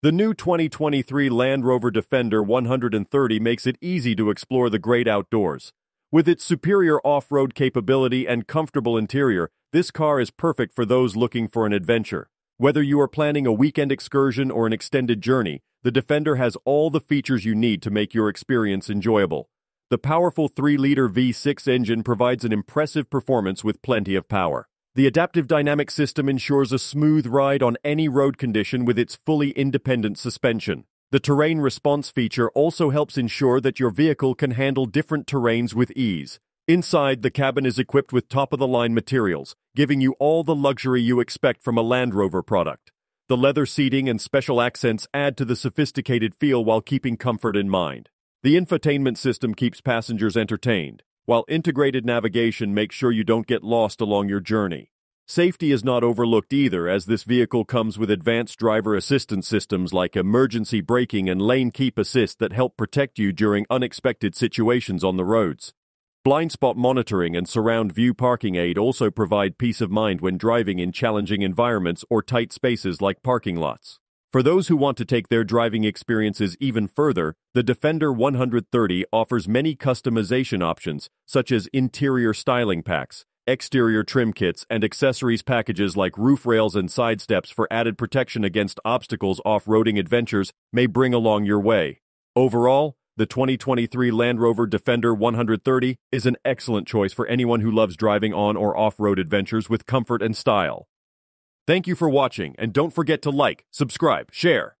The new 2023 Land Rover Defender 130 makes it easy to explore the great outdoors. With its superior off-road capability and comfortable interior, this car is perfect for those looking for an adventure. Whether you are planning a weekend excursion or an extended journey, the Defender has all the features you need to make your experience enjoyable. The powerful 3-liter V6 engine provides an impressive performance with plenty of power. The Adaptive Dynamics system ensures a smooth ride on any road condition with its fully independent suspension. The Terrain Response feature also helps ensure that your vehicle can handle different terrains with ease. Inside, the cabin is equipped with top-of-the-line materials, giving you all the luxury you expect from a Land Rover product. The leather seating and special accents add to the sophisticated feel while keeping comfort in mind. The infotainment system keeps passengers entertained, while integrated navigation makes sure you don't get lost along your journey. Safety is not overlooked either, as this vehicle comes with advanced driver assistance systems like emergency braking and lane keep assist that help protect you during unexpected situations on the roads. Blind spot monitoring and surround view parking aid also provide peace of mind when driving in challenging environments or tight spaces like parking lots. For those who want to take their driving experiences even further, the Defender 130 offers many customization options, such as interior styling packs, exterior trim kits, and accessories packages like roof rails and side steps for added protection against obstacles off-roading adventures may bring along your way. Overall, the 2023 Land Rover Defender 130 is an excellent choice for anyone who loves driving on or off-road adventures with comfort and style. Thank you for watching, and don't forget to like, subscribe, share.